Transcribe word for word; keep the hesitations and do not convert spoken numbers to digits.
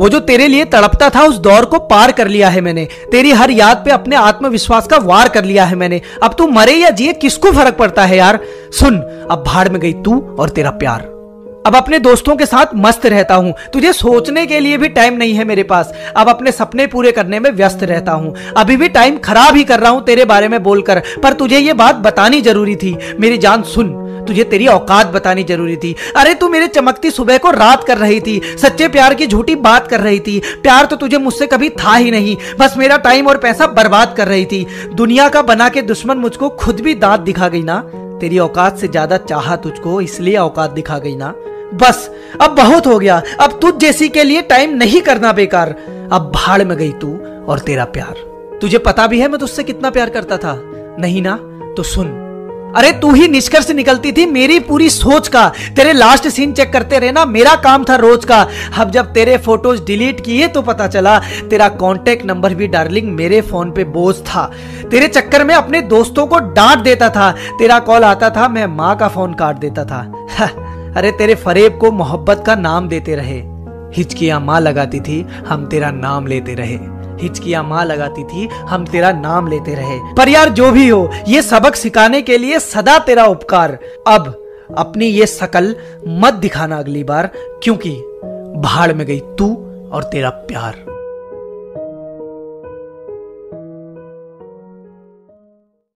वो जो तेरे लिए तड़पता था उस दौर को पार कर लिया है मैंने, तेरी हर याद पे अपने आत्मविश्वास का वार कर लिया है मैंने। अब तू मरे या जिए किसको फर्क पड़ता है यार। सुन, अब भाड़ में गई तू और तेरा प्यार। अब अपने दोस्तों के साथ मस्त रहता हूँ, तुझे सोचने के लिए भी टाइम नहीं है मेरे पास। अब अपने सपने पूरे करने में व्यस्त रहता हूँ। अभी भी टाइम खराब ही कर रहा हूँ तेरे बारे में बोलकर, पर तुझे ये बात बतानी जरूरी थी। मेरी जान सुन, तुझे तेरी औकात बतानी जरूरी थी। अरे तू मेरे चमकती सुबह को रात कर रही थी, सच्चे प्यार की झूठी बात कर रही थी। प्यार तो तुझे मुझसे कभी था ही नहीं, बस मेरा टाइम और पैसा बर्बाद कर रही थी। दुनिया का बना के दुश्मन मुझको खुद भी दांत दिखा गई ना, तेरी औकात से ज्यादा चाहा तुझको इसलिए औकात दिखा गई ना। बस अब बहुत हो गया, अब तुझ जैसी के लिए टाइम नहीं करना बेकार। अब भाड़ में गई तू और तेरा प्यार। तुझे पता भी है मैं तुझसे कितना प्यार करता था, नहीं ना? तो सुन, अरे तू ही निष्कर्ष निकलती थी मेरी पूरी सोच का। तेरे लास्ट सीन चेक करते रहना मेरा काम था रोज का। अब जब तेरे फोटोज डिलीट किए तो पता चला तेरा कांटेक्ट नंबर भी डार्लिंग मेरे फोन पे बोझ था। तेरे चक्कर में अपने दोस्तों को डांट देता था, तेरा कॉल आता था मैं माँ का फोन काट देता था। अरे तेरे फरेब को मोहब्बत का नाम देते रहे, हिचकियां माँ लगाती थी हम तेरा नाम लेते रहे, हिचकियां माँ लगाती थी हम तेरा नाम लेते रहे। पर यार जो भी हो, ये सबक सिखाने के लिए सदा तेरा उपकार। अब अपनी ये शकल मत दिखाना अगली बार, क्योंकि भाड़ में गई तू और तेरा प्यार।